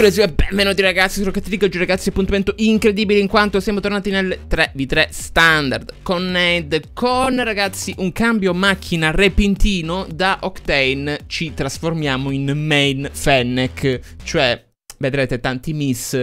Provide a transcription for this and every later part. ReiZIV e benvenuti ragazzi su Rocket League. Oggi ragazzi appuntamento incredibile in quanto siamo tornati nel 3v3 standard con Nade, con ragazzi un cambio macchina repentino. Da Octane ci trasformiamo in main Fennec, cioè vedrete tanti miss,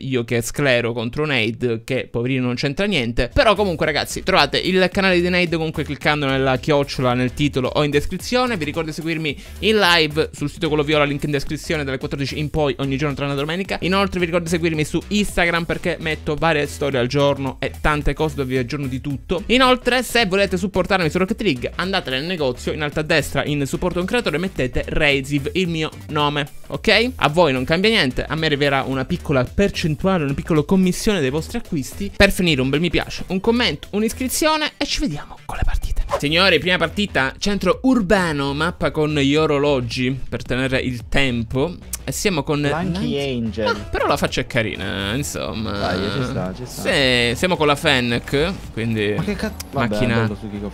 io che sclero contro Nade, che poverino non c'entra niente. Però comunque ragazzi, trovate il canale di Nade comunque cliccando nella chiocciola, nel titolo o in descrizione. Vi ricordo di seguirmi in live sul sito quello viola, link in descrizione, dalle 14 in poi ogni giorno tranne domenica. Inoltre vi ricordo di seguirmi su Instagram perché metto varie storie al giorno e tante cose dove vi aggiorno di tutto. Inoltre se volete supportarmi su Rocket League andate nel negozio in alto a destra in supporto a un creatore e mettete ReiZIV, il mio nome, ok? A voi non cambia niente. A me arriverà una piccola percentuale, una piccola commissione dei vostri acquisti. Per finire un bel mi piace, un commento, un'iscrizione e ci vediamo con le partite. Signori, prima partita, centro urbano, mappa con gli orologi per tenere il tempo. E siamo con Lanky Angel. Ma però la faccia è carina, insomma. Dai, ci sta, ci sta. Sì, siamo con la Fennec, quindi ma che cazzo? Macchina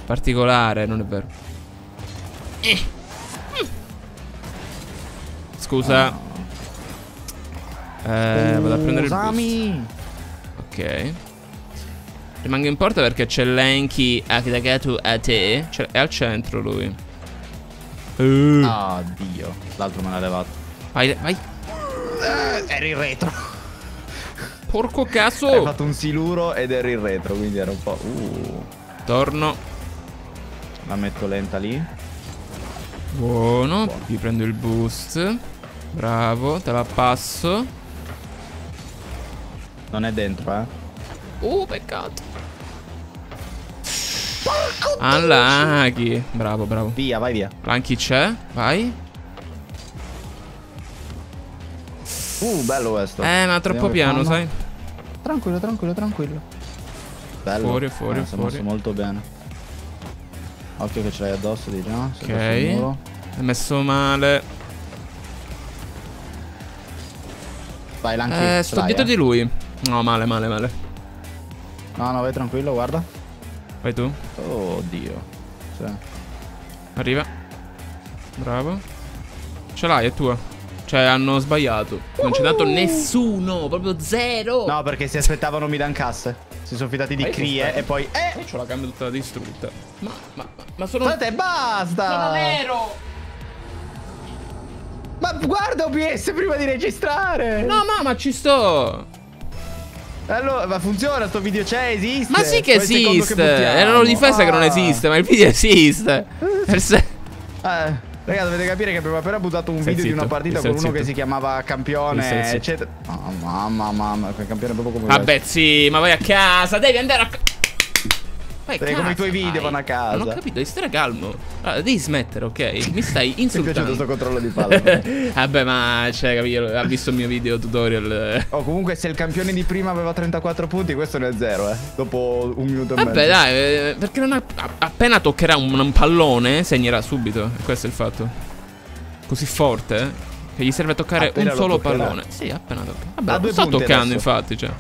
particolare, non è vero? Scusa. Oh. Vado a prendere il boost. Ok, rimango in porta perché c'è Lanky Akidagatu a te. È al centro lui. Oh dio, l'altro me l'ha levato. Vai, vai. Eri in retro. Porco cazzo. Hai fatto un siluro ed eri in retro, quindi era un po'. Torno. La metto lenta lì. Buono. Vi prendo il boost. Bravo, te la passo. Non è dentro, eh. Peccato. All'Aki. Bravo, bravo. Via, vai via. Lanky c'è, vai. Bello questo. Ma troppo piano, sai. Tranquillo, tranquillo, tranquillo. Bello. Fuori, fuori, fuori. Messo molto bene. Occhio che ce l'hai addosso, diciamo. Ok. È messo male. Vai, Lanky. Sto dietro di lui. No, male, male, male. No, no, vai tranquillo, guarda. Vai tu. Oddio. Cioè. Arriva. Bravo. Ce l'hai, è tua. Cioè, hanno sbagliato. Non c'è dato nessuno, proprio zero. No, perché si aspettavano mi dan casse. Si sono fidati di crie e poi io c'ho la gamba tutta distrutta. Ma sono... Guardate, basta! Sono vero! Ma guarda OBS prima di registrare. No, ma ci sto. Allora, ma funziona, sto video c'è, esiste. Ma sì che esiste. Era una difesa che non esiste, ma il video esiste. Per sé. Ragazzi, dovete capire che abbiamo appena buttato un video di una partita con uno che si chiamava Campione, eccetera. Oh, mamma, quel campione è proprio come vabbè, questo. Sì, ma vai a casa, devi andare a vai casa, come i tuoi video vanno a casa. Non ho capito, devi stare calmo. Allora, devi smettere, ok? Mi stai insultando. Mi è piaciuto sto controllo di palla. Vabbè, ma cioè, capito, ha visto il mio video tutorial. Oh, comunque se il campione di prima aveva 34 punti, questo ne è zero, eh. Dopo un minuto e mezzo. Vabbè, dai, perché non appena toccherà un pallone, segnerà subito. Questo è il fatto. Così forte, che gli serve toccare appena un solo pallone. Sì, appena tocca. Vabbè, lo sta toccando adesso. Infatti, cioè.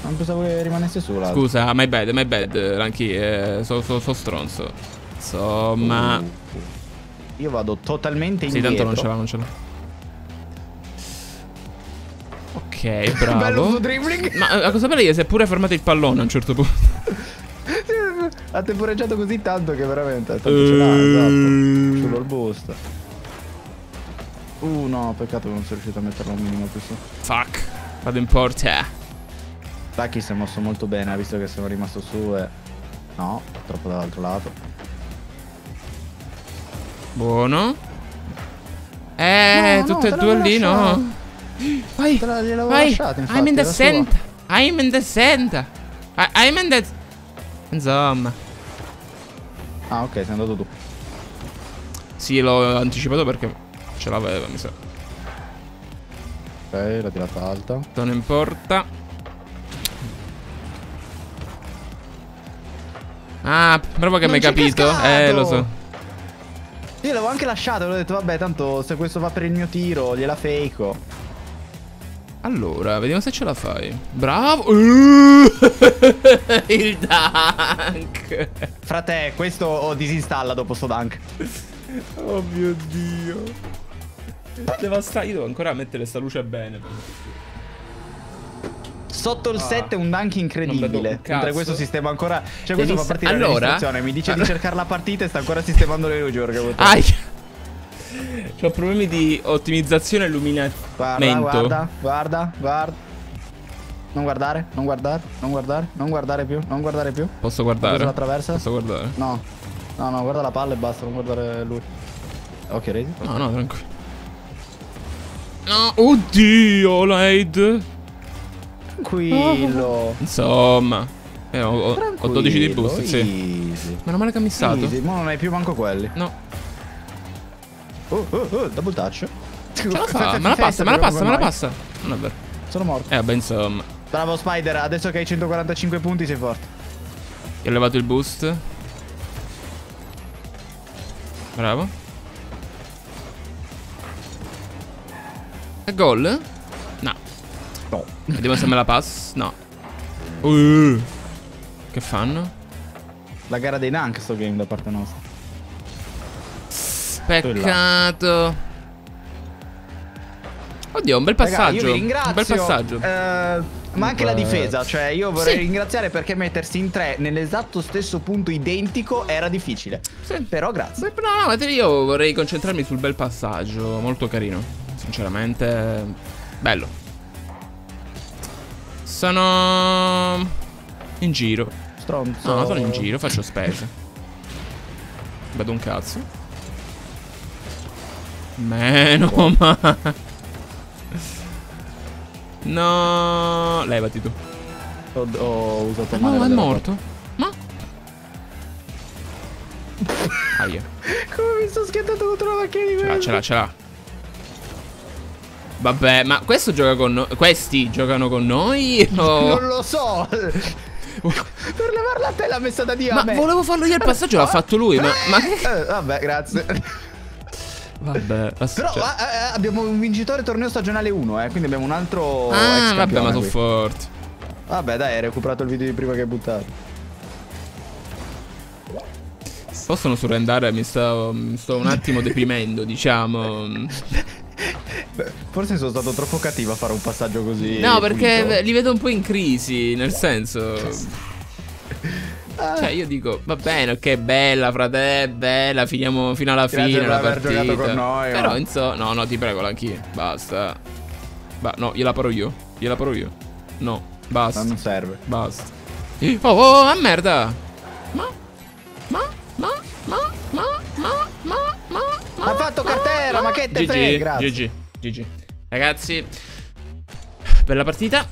Non pensavo che rimanesse sola. Scusa, my bad, Lanky. So stronzo. Insomma. Io vado totalmente indietro. Sì, tanto non ce l'ho. Ok, bravo. Bello dribbling. Ma la cosa bella è che si è pure fermato il pallone a un certo punto. Ha temporeggiato così tanto che veramente ce l'ha, esatto. Solo il boost. No, peccato che non sono riuscito a metterlo un minimo più su. Fuck. Vado in porta. Taki si è mosso molto bene, visto che sono rimasto su e... No, troppo dall'altro lato. Buono. No, tutte e due lì, no? Vai, vai. I'm in the center. I'm in the center. I'm in the... Insomma. Ah, ok, sei andato tu. Sì, l'ho anticipato perché ce l'aveva, mi sa. Ok, l'ho tirata alta. Non importa. Ah, proprio che mi hai capito. Cascato. Lo so. Io l'avevo anche lasciato, avevo detto vabbè, tanto se questo va per il mio tiro, gliela fake. Allora, vediamo se ce la fai. Bravo. Il dunk. Frate, questo disinstalla dopo sto dunk. Oh mio dio. devastare. Io devo ancora mettere sta luce bene. Sotto il 7 è un dunk incredibile. Mentre questo sistema ancora. Cioè, questo fa partire allora... la mi dice di cercare la partita e sta ancora sistemando le luci. Ho problemi di ottimizzazione e illuminamento. Guarda. Non guardare più. Posso guardare? La traversa? Posso guardare? No, guarda la palla e basta, non guardare lui. Ok, ReiZIV. No, tranquillo. No, oddio, Nade. Tranquillo. Insomma, ho 12 di boost, easy. Sì. Meno male che ha missato. Ma non hai più manco quelli. No. Double touch. Ma la passa. Non è vero. Sono morto. Vabbè, insomma. Bravo Spider, adesso che hai 145 punti sei forte. Io ho levato il boost. Bravo. È gol? No. Vediamo se me la pass. No. Che fanno? La gara dei Nank sto game da parte nostra. Peccato. Oddio, un bel passaggio. Raga, ma anche la difesa. Cioè, io vorrei ringraziare perché mettersi in tre nell'esatto stesso punto identico era difficile. Sì. Però grazie. No, io vorrei concentrarmi sul bel passaggio. Molto carino. Sinceramente, bello. Sono in giro. Stronzo. No, sono in giro. Faccio spesa. Vedo un cazzo. Meno male. No. Levati tu. Ho usato male. No, è morto. Ma aia. Come mi sono schiantato contro la macchina di me. Ce l'ha. Vabbè, ma questo gioca con noi. Questi giocano con noi o... Non lo so. Per levarla a te l'ha messa da Dio. Ma volevo farlo io il passaggio. L'ha fatto lui. Ma... vabbè, grazie. Vabbè, però abbiamo un vincitore torneo stagionale 1, quindi abbiamo un altro. Ah, vabbè, ma sono forti. Vabbè, dai, hai recuperato il video di prima che hai buttato. Possono surrendare? Mi sto un attimo deprimendo, diciamo. Forse sono stato troppo cattivo a fare un passaggio così. No, perché li vedo un po' in crisi, nel senso. Cioè io dico, va bene, ok, bella frate, bella, finiamo fino alla fine la partita con noi, però insomma, no, ti prego, l'anch'io, basta. No, gliela paro io. No, basta. Non serve. Basta. Oh, a merda. Ma ha fatto cartella, ma che te frega. GG. Ragazzi, bella partita.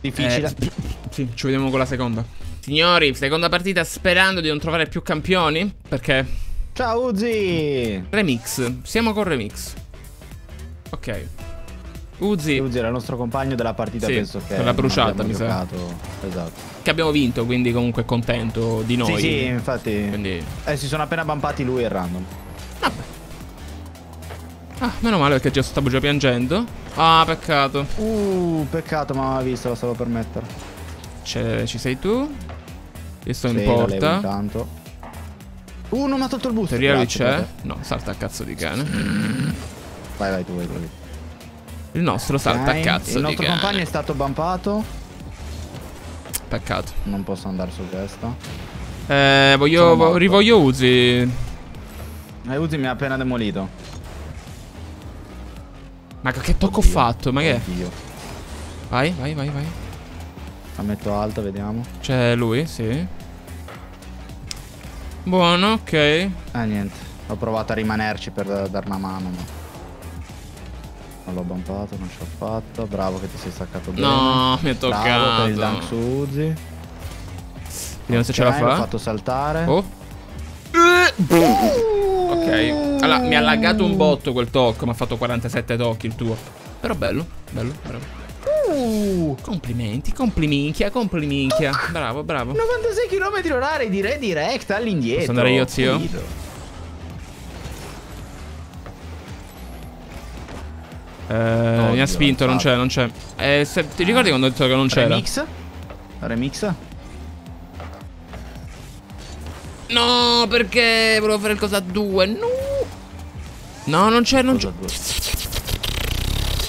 Difficile. Sì, ci vediamo con la seconda. Signori, seconda partita, sperando di non trovare più campioni, perché... Ciao Uzi! Remix, siamo con Remix. Ok. Uzi era il nostro compagno della partita, sì, penso che... l'ha bruciata, mi sa. Esatto. Che abbiamo vinto, quindi comunque contento di noi. Sì, infatti. Quindi... si sono appena bumpati lui e il random. Vabbè. Meno male perché stavo già piangendo. Peccato. Peccato, ma non l'ha visto, lo stavo per mettere. Ci sei tu? Io sto in porta. Non mi ha tolto il boost. Rioli c'è? No, salta a cazzo di cane. Vai tu, vai. Il nostro salta a cazzo di cane. Il nostro compagno è stato bumpato. Peccato. Non posso andare su questo. Rivoglio Uzi. Uzi mi ha appena demolito. Ma che tocco ho fatto? Ma che? Vai. La metto alta, vediamo. C'è lui, sì. Buono, ok. Niente. Ho provato a rimanerci per dare una mano, ma non l'ho bumpato, non ce l'ho fatta. Bravo che ti sei staccato bene. No, mi è toccato. Bravo per il dunk su Uzi. Vediamo se ce la fa. L'ho fatto saltare. Ok. Allora, mi ha laggato un botto quel tocco. Mi ha fatto 47 tocchi il tuo. Però bello. Complimenti, compliminchia. Bravo. 96 km/h di redirect all'indietro. Posso andare io, zio? Mi ha spinto, non c'è. Ti ricordi quando ho detto che non c'era? Remix? No, perché volevo fare il cosa 2. No. No, non c'è, non c'è.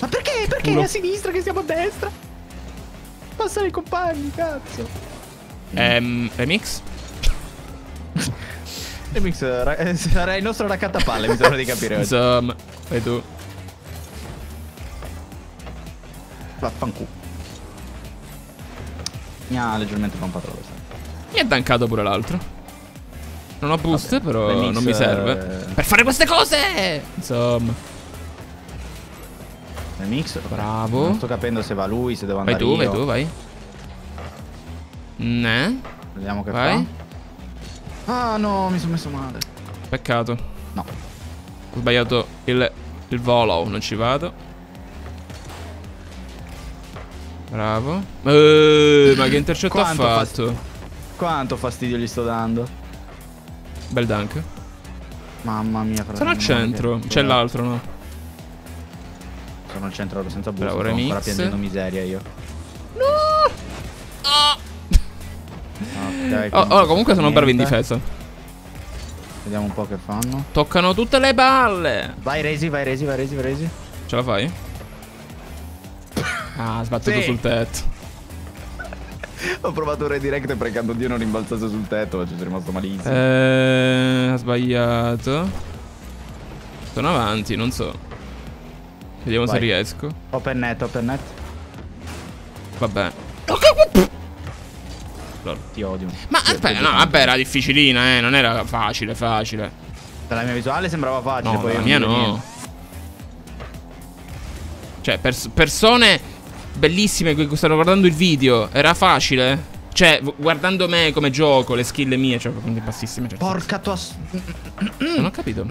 Ma perché? Perché è a sinistra che siamo a destra? Passare i compagni, cazzo. Remix? Remix sarà il nostro raccattapalle, mi sembra di capire. Insomma, fai tu. Vaffanculo. Mi ha leggermente pompato la cosa. Mi è tankato pure l'altro. Non ho boost, vabbè, però Remix non mi serve per fare queste cose. Insomma, Remix, bravo. Non sto capendo se va lui, se devo andare io. Vai tu, vai tu, vai. Vediamo che vai. Fa. Ah no, mi sono messo male. Peccato. No, ho sbagliato il volo, non ci vado. Bravo. Ma che intercetto ha fatto? Quanto fastidio gli sto dando. Bel dunk. Mamma mia. Sono al centro. C'è l'altro, no? Sono al centro senza boost. Bravo, Remix. Sto ancora piangendo miseria io. No. Okay, oh, comunque sono bravi in difesa. Vediamo un po' che fanno. Toccano tutte le balle. Vai ReiZIV, vai ReiZIV, vai ReiZIV, vai ReiZIV. Ce la fai? Ah, sbattuto sul tetto. Ho provato un redirect pregando Dio non rimbalzasse sul tetto, ma ci sono rimasto malissimo. Ha sbagliato. Sono avanti, non so. Vediamo se riesco. Open net, open net. Vabbè. Lol. Ti odio. Ma aspetta, no, vabbè, era difficilina, non era facile, facile. Dalla mia visuale sembrava facile, no, poi la mia no. Cioè, persone bellissime che stanno guardando il video. Era facile? Cioè, guardando me come gioco, le skill mie, cioè, quindi bassissime. Certo. Porca tua... Non ho capito.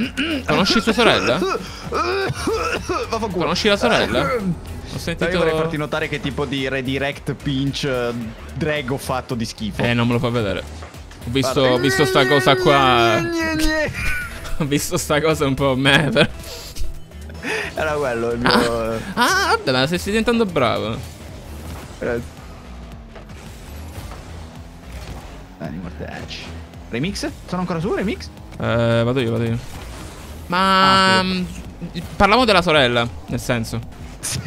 Conosci sua sorella? Conosci la sorella? Ho sentito... Io vorrei farti notare che tipo di redirect pinch drag ho fatto di schifo. Non me lo fa vedere. Ho visto sta cosa qua. Ho visto sta cosa un po' me, però. Era quello il mio... Ah, vabbè, ma stai diventando bravo. Dai, mortacci. Remix? Sono ancora su, Remix? Vado io, vado io. Ma... parlavamo della sorella, nel senso. Sì.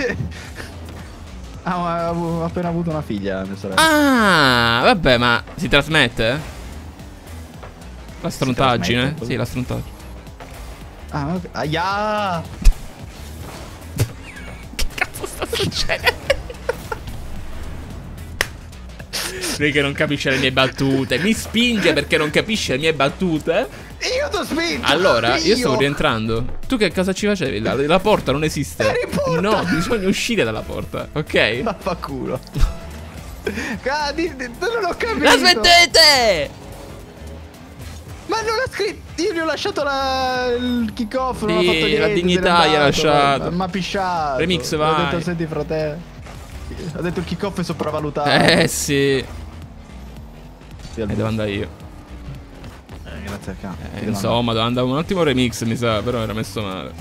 Ah, ho appena avuto una figlia, mia sorella. Ah, vabbè, ma si trasmette? La strontaggine? Trasmette, sì, la strontaggine. Ah, ok. Aia! Sta succedendo? Lui che non capisce le mie battute. Mi spinge perché non capisce le mie battute. Io t'ho spinto. Allora, io stavo rientrando. Tu che cosa ci facevi? La porta non esiste. No, bisogna uscire dalla porta. Ok? Ma fa culo. Non ho capito. Aspettete! Ma non l'ha scritto. Io gli ho lasciato il kick off. Non l'ho fatto la dignità gli ha lasciato. Ma pisciato. Remix va. Ho detto senti fratello. Ho detto il kick off è sopravvalutato. Sì. Devo andare io. Grazie a cazzo. Insomma, devo andare un attimo Remix, mi sa, però era messo male.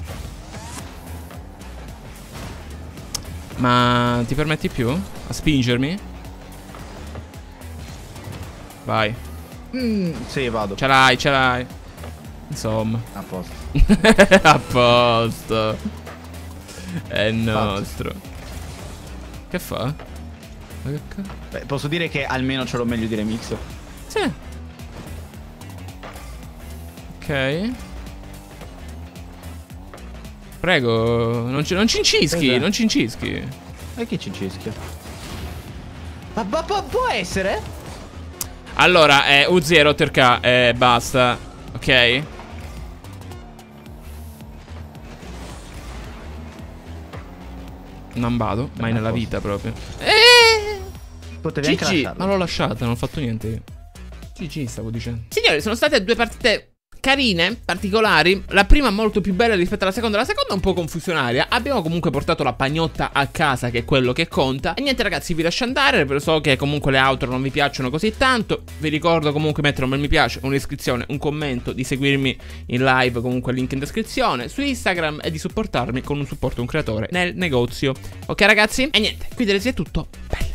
Ma ti permetti più? A spingermi? Vai. Sì, vado. Ce l'hai, ce l'hai. Insomma. A posto. A posto. È nostro. Che fa? Beh, posso dire che almeno ce l'ho meglio di Remix. Sì. Ok. Prego. Non cincischi, non cincischi. E chi cincischia? Ma può essere? Allora, Uzi è rotto il K, basta. Ok. Non vado, mai nella vita proprio. Potevi GG, ma l'ho lasciata, non ho fatto niente io. GG stavo dicendo. Signori, sono state due partite carine, particolari. La prima molto più bella rispetto alla seconda. La seconda un po' confusionaria. Abbiamo comunque portato la pagnotta a casa, che è quello che conta. E niente ragazzi, vi lascio andare. Però so che comunque le outro non vi piacciono così tanto. Vi ricordo comunque di mettere un bel mi piace, un'iscrizione, un commento, di seguirmi in live, comunque link in descrizione, su Instagram, e di supportarmi con un supporto a un creatore nel negozio. Ok ragazzi? E niente, qui da ReiZIV è tutto. Bello.